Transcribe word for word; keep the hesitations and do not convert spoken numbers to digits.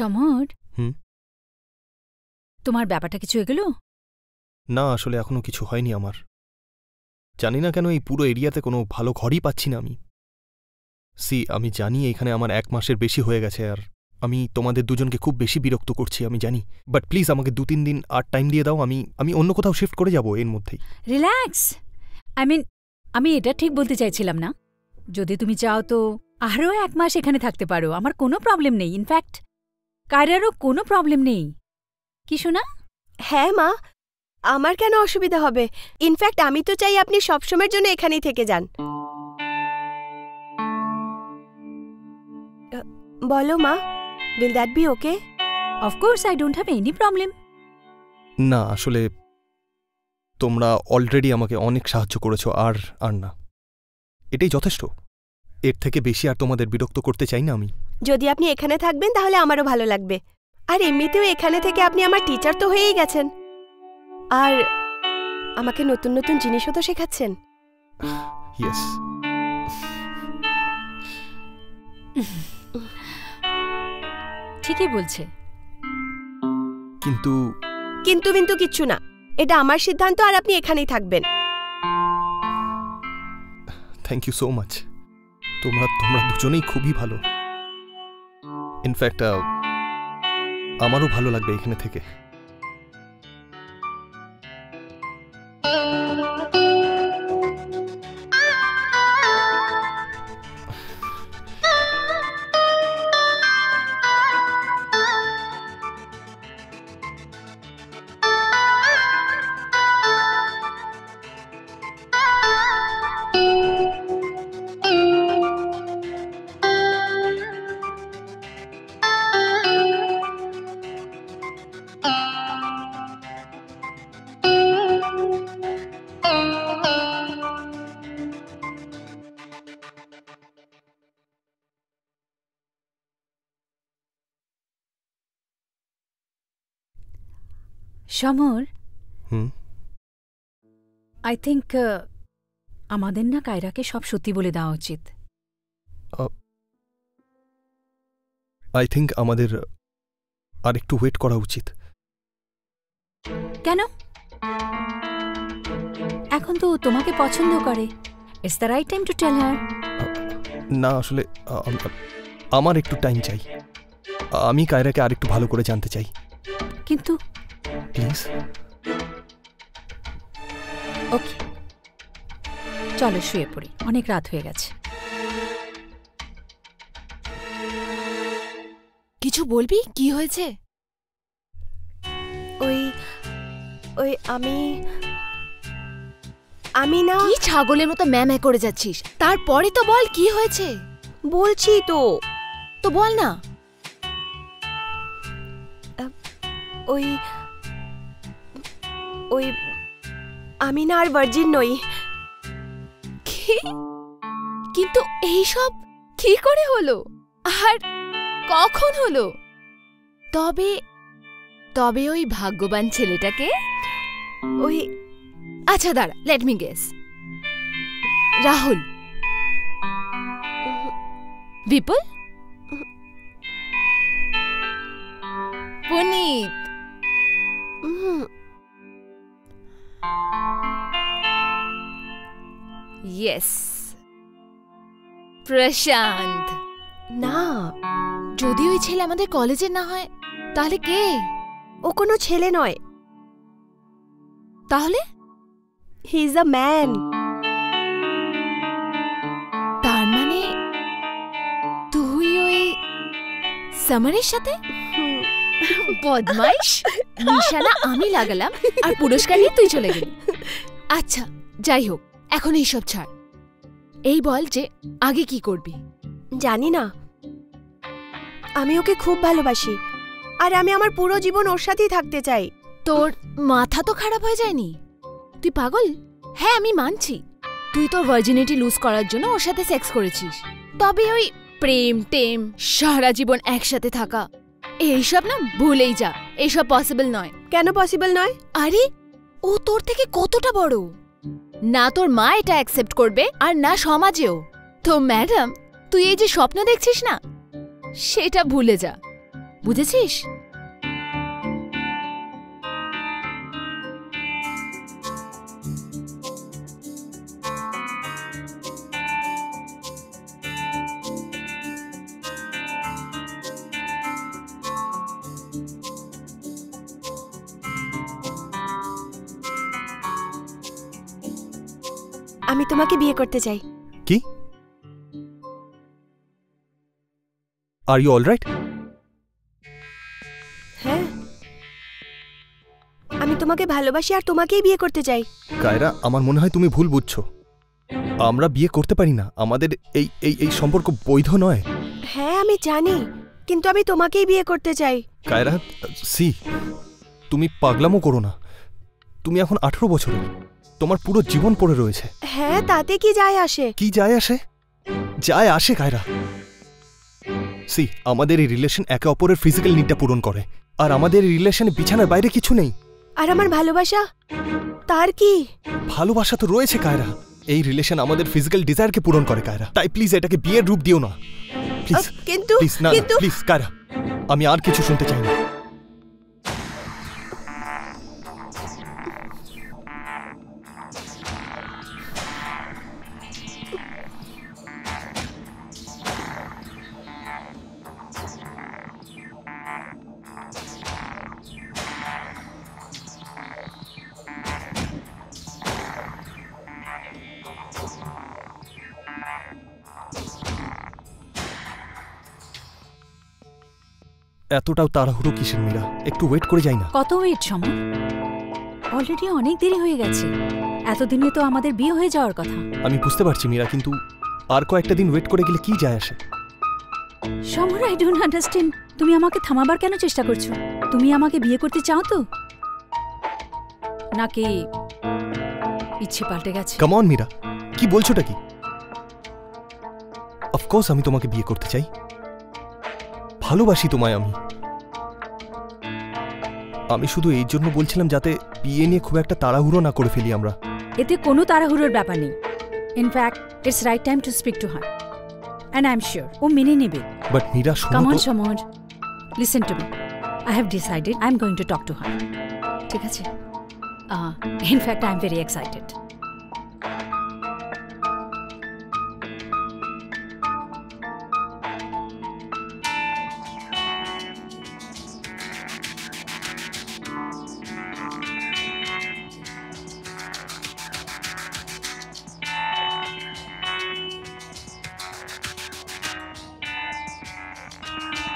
সমর, হুম, তোমার ব্যাপারটা কিছু হয়ে গেল? না, আসলে এখনো কিছু হয়নি আমার। জানি না কেন এই পুরো এরিয়াতে কোনো ভালো ঘরই পাচ্ছি না আমি। সি, আমি জানি এখানে আমার এক মাসের বেশি হয়ে গেছে আর আমি তোমাদের দুজনকে খুব বেশি বিরক্ত করছি, আমি জানি। বাট প্লিজ আমাকে দু তিন দিন আর টাইম দিয়ে দাও, আমি আমি অন্য কোথাও শিফট করে যাব এর মধ্যেই। রিল্যাক্স, আই মিন আমি এটা ঠিক বলতে চাইছিলাম না। যদি তুমি চাও তো আরও এক মাস এখানে থাকতে পারো, আমার কোনো প্রবলেম নেই। ইনফ্যাক্ট কায়রারও কোনো প্রবলেম নেই কি শোনা? হ্যাঁ মা, আমার কেন অসুবিধা হবে? ইনফ্যাক্ট আমি তো চাই আপনি সবসময়ের জন্য এখানেই থেকে যান। বলো মা, will that be okay? Of course, I don't have any problem. না আসলে তোমরা অলরেডি আমাকে অনেক সাহায্য করেছো, আর আর না, এটাই যথেষ্ট। এর থেকে বেশি আর তোমাদের বিরক্ত করতে চাই না আমি। যদি আপনি এখানে থাকবেন তাহলে আমারও ভালো লাগবে, আর এমনিতেও এখানে থেকে আপনি আমার টিচার তো হয়েই গেছেন, আর আমাকে নতুন নতুন জিনিসও তো শেখাচ্ছেন। ইয়েস, ঠিকই বলছে। কিন্তু কিন্তু কিন্তু কিচ্ছু না, এটা আমার সিদ্ধান্ত, আর আপনি এখানেই থাকবেন। থ্যাংক ইউ সো মাচ, তোমরা তোমরা দুজনেই খুবই ভালো। ইনফ্যাক্ট আমারও ভালো লাগবে এখানে থেকে। Shamur. Hmm. I think uh, আমাদের না কায়রাকে সব সত্যি বলে দেওয়া উচিত। I think আমাদের আর একটু ওয়েট করা উচিত। কেন? এখন তো তোমাকে পছন্দ করে। It's the right time to tell her. না আসলে আমার একটু টাইম চাই। আমি কায়রাকে আর একটু ভালো করে জানতে চাই। কিন্তু প্লিজ ওকে চলো শুয়ে পড়ি অনেক রাত হয়ে গেছে কিছু বলবি কি হয়েছে ওই ওই আমি আমি না কি ছাগলের মতো ম্যামে করে যাচ্ছিস তারপরে তো বল কি হয়েছে বলছি তো তো বল না ওই ওই আমি না আর ভার্জিন নই কিন্তু এই সব কি করে হলো আর কখন হলো তবে তবে ওই ভাগ্যবান ছেলেটাকে ওই আচ্ছা দাঁড়া let me guess Rahul Bipul Puneet Yes. Prashant. Na. Jodi oi chhele amader college e na hoy, tahole ke? O kono chhele noy. Tahole? He is a man. Tar mane tui oi Samarer sathe? Bodmaish. Nishana ami lagalam ar puroskar niye tui chole geli. Acha, jai hok. এখন এই সব ছাড় এই বল যে আগে কি করবি জানি না আমি ওকে খুব ভালোবাসি আর আমি আমার পুরো জীবন ওর সাথেই থাকতে চাই তোর মাথা তো খারাপ হয়ে যায়নি তুই পাগল হ্যাঁ আমি মানছি তুই তোর ভার্জিনিটি লুজ করার জন্য ওর সাথে সেক্স করেছিস তবে ওই প্রেম টেম সারা জীবন একসাথে থাকা এইসব না ভুলেই যা এইসব পসিবল নয় কেন পসিবল নয় আরে ও তোর থেকে কতটা বড় না তোর মা এটা অ্যাকসেপ্ট করবে আর না সমাজেও তো ম্যাডাম তুই এই যে স্বপ্ন দেখছিস না সেটা ভুলে যা বুঝেছিস আমি তোমাকে বিয়ে করতে চাই কি আর ইউ অলরাইট হ্যাঁ আমি তোমাকে ভালোবাসি আর তোমাকেই বিয়ে করতে চাই কায়রা আমার মনে হয় তুমি ভুল বুঝছো আমরা বিয়ে করতে পারি না আমাদের এই এই এই সম্পর্ক বৈধ নয় হ্যাঁ আমি জানি কিন্তু আমি তোমাকেই বিয়ে করতে চাই কায়রা সি তুমি পাগলামো করো না তুমি এখন আঠারো বছরের তোমার পুরো জীবন পড়ে রয়েছে হ্যাঁ তাতে কি যায় আসে কি যায় আসে যায় আসে কায়রা সি আমাদের এই রিলেশন একে অপরের ফিজিক্যাল নিডটা পূরণ করে আর আমাদের এই রিলেশনে বিছানার বাইরে কিছু নেই আর আমার ভালোবাসা তার কি ভালোবাসা তো রয়েছে কায়রা এই রিলেশন আমাদের ফিজিক্যাল ডিজায়ারকে পূরণ করে কায়রা তাই প্লিজ এটাকে বিয়ের রূপ দিও না প্লিজ কিন্তু কিন্তু প্লিজ কায়রা আমি আর কিছু শুনতে চাই না এতটাও তাড়াহুড়ো কিসের মীরা একটু ওয়েট করে যাই না কত ওয়েট সময় অলরেডি অনেক দেরি হয়ে গেছে এতদিনে তো আমাদের বিয়ে হয়ে যাওয়ার কথা আমি বুঝতে পারছি মীরা কিন্তু আর কয়েকটা দিন ওয়েট করে গেলে কি যায় আসে সমর আই ডোন্ট আন্ডারস্ট্যান্ড তুমি আমাকে থামাবার কেন চেষ্টা করছো তুমি আমাকে বিয়ে করতে চাও তো নাকি ইচ্ছে পাল্টে গেছে কাম অন মীরা কি বলছোটা কি অফ কোর্স আমি তোমাকে বিয়ে করতে চাই ভালোবাসি তোমায় আমি আমি শুধু এই জন্য বলছিলাম যাতে বিয়ে নিয়ে খুব একটা তাড়াহুড়ো না করে ফেলি আমরা। এতে কোনো তাড়াহুড়োর ব্যাপার নেই। In fact it's right time to speak to her and I am sure ও মেনে নেবে। But Meera come on Samar, listen to me. I have decided I am going to talk to her, ঠিক আছে? In fact I am very excited.